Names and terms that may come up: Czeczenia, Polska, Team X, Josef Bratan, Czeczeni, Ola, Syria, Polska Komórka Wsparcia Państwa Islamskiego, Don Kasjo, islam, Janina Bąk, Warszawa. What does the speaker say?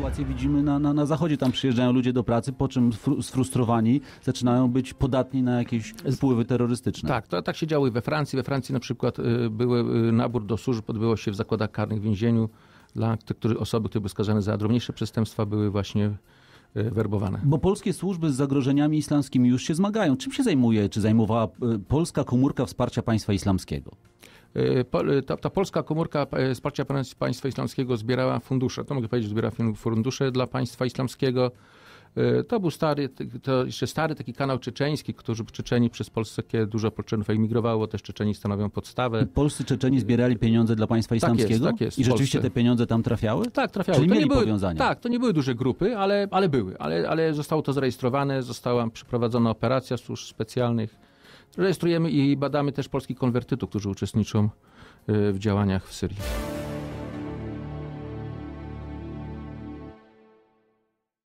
sytuację widzimy na zachodzie. Tam przyjeżdżają ludzie do pracy, po czym sfrustrowani zaczynają być podatni na jakieś wpływy terrorystyczne. Tak, to tak się działo i we Francji. We Francji na przykład nabór do służb odbyło się w zakładach karnych w więzieniu. Dla osoby, które były skazane za drobniejsze przestępstwa, były właśnie werbowane. Bo polskie służby z zagrożeniami islamskimi już się zmagają. Czym się zajmuje, czy zajmowała Polska Komórka Wsparcia Państwa Islamskiego? Ta Polska Komórka Wsparcia Państwa Islamskiego zbierała fundusze. To mogę powiedzieć, zbiera fundusze dla państwa islamskiego. To był jeszcze stary taki kanał czeczeński, którzy Czeczeni przez Polskę dużo Czeczenów emigrowało, też Czeczeni stanowią podstawę. Polscy Czeczeni zbierali pieniądze dla państwa islamskiego? Tak jest, i rzeczywiście Polsce. Te pieniądze tam trafiały? Tak, trafiały. Czyli mieli powiązania. Tak, to nie były duże grupy, ale były. Ale zostało to zarejestrowane, została przeprowadzona operacja służb specjalnych. Rejestrujemy i badamy też polskich konwertytów, którzy uczestniczą w działaniach w Syrii.